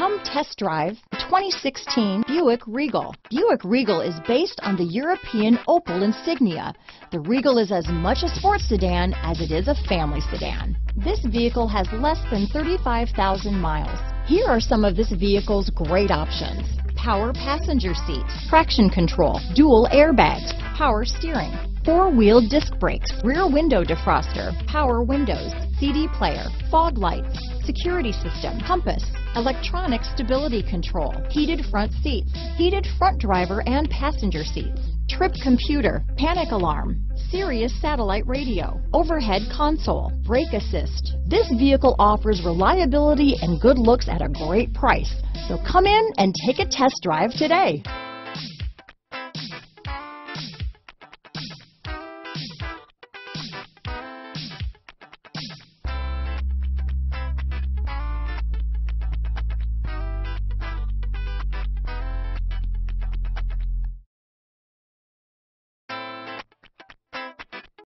Come test drive 2016 Buick Regal. Buick Regal is based on the European Opel Insignia. The Regal is as much a sports sedan as it is a family sedan. This vehicle has less than 35,000 miles. Here are some of this vehicle's great options: power passenger seats, traction control, dual airbags, power steering, four-wheel disc brakes, rear window defroster, power windows, CD player, fog lights, security system, compass, electronic stability control, heated front seats, heated front driver and passenger seats, trip computer, panic alarm, Sirius satellite radio, overhead console, brake assist. This vehicle offers reliability and good looks at a great price. So come in and take a test drive today.